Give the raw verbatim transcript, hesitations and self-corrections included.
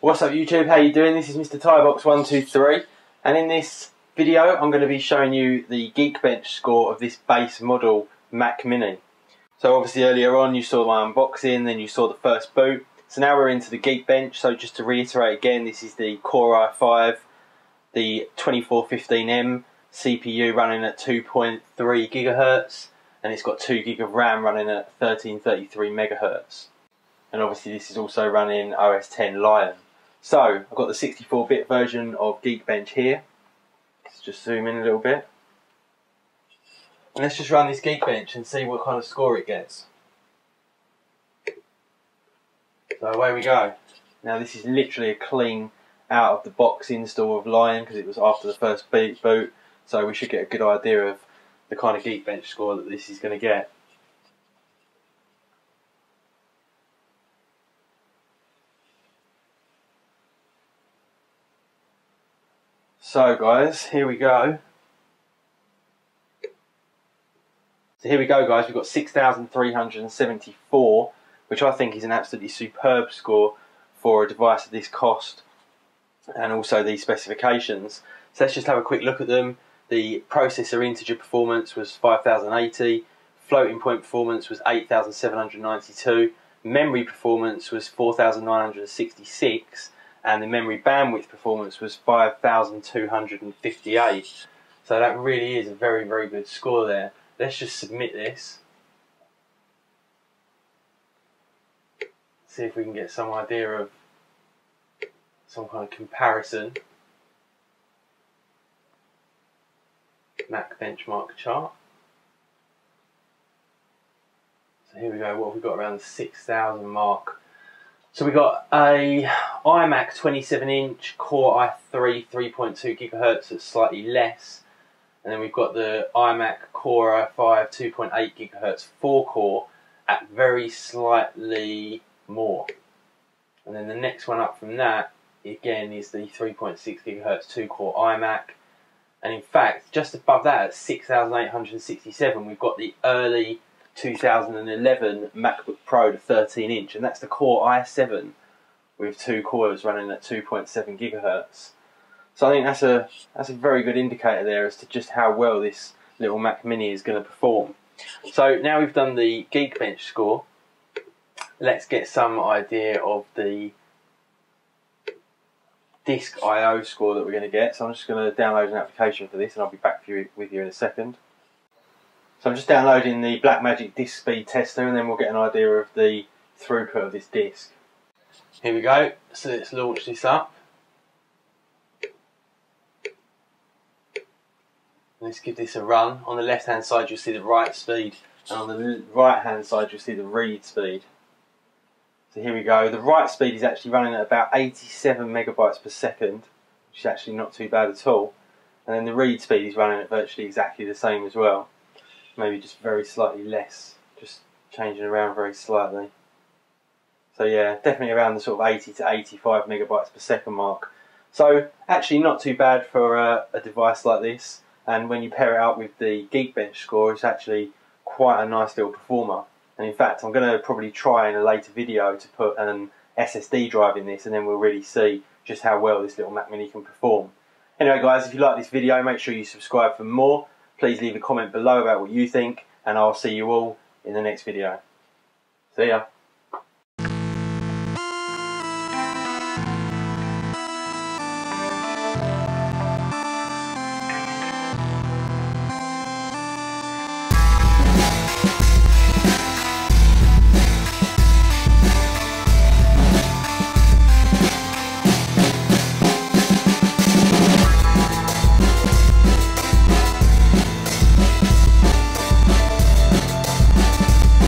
What's up YouTube, how you doing? This is Mister Thaibox one two three, and in this video I'm going to be showing you the Geekbench score of this base model Mac Mini. So obviously earlier on you saw my unboxing, then you saw the first boot. So now we're into the Geekbench. So just to reiterate again, this is the Core i five, the twenty-four fifteen M C P U running at two point three gigahertz, and it's got two gig of RAM running at thirteen thirty-three megahertz. And obviously this is also running O S ten Lion. So, I've got the sixty-four bit version of Geekbench here. Let's just zoom in a little bit. And let's just run this Geekbench and see what kind of score it gets. So away we go. Now this is literally a clean out of the box install of Lion because it was after the first boot, boot. So we should get a good idea of the kind of Geekbench score that this is going to get. So guys, here we go. So here we go guys, we've got six thousand three hundred seventy-four, which I think is an absolutely superb score for a device of this cost and also these specifications. So let's just have a quick look at them. The processor integer performance was five thousand eighty, floating point performance was eight thousand seven hundred ninety-two, memory performance was four thousand nine hundred sixty-six, and the memory bandwidth performance was five thousand two hundred fifty-eight. So that really is a very, very good score there. Let's just submit this. See if we can get some idea of some kind of comparison. Mac benchmark chart. So here we go, what have we got around the six thousand mark? So we got a iMac twenty-seven inch Core i three three point two gigahertz, that's slightly less, and then we've got the iMac Core i five two point eight gigahertz four core at very slightly more. And then the next one up from that again is the three point six gigahertz two core iMac, and in fact just above that at six thousand eight hundred sixty-seven we've got the early two thousand eleven MacBook Pro to thirteen inch, and that's the Core i seven with two cores running at two point seven gigahertz. So I think that's a that's a very good indicator there as to just how well this little Mac Mini is going to perform. So now we've done the Geekbench score, let's get some idea of the disk I O score that we're going to get. So I'm just going to download an application for this and I'll be back for you, with you in a second. So I'm just downloading the Blackmagic Disk Speed Tester and then we'll get an idea of the throughput of this disk. Here we go, so let's launch this up. Let's give this a run. On the left hand side you'll see the write speed and on the right hand side you'll see the read speed. So here we go, the write speed is actually running at about eighty-seven megabytes per second, which is actually not too bad at all. And then the read speed is running at virtually exactly the same as well. Maybe just very slightly less, just changing around very slightly. So yeah, definitely around the sort of eighty to eighty-five megabytes per second mark. So actually not too bad for a, a device like this, and when you pair it up with the Geekbench score it's actually quite a nice little performer. And in fact I'm going to probably try in a later video to put an S S D drive in this and then we'll really see just how well this little Mac Mini can perform. Anyway guys, if you like this video make sure you subscribe for more. Please leave a comment below about what you think, and I'll see you all in the next video. See ya.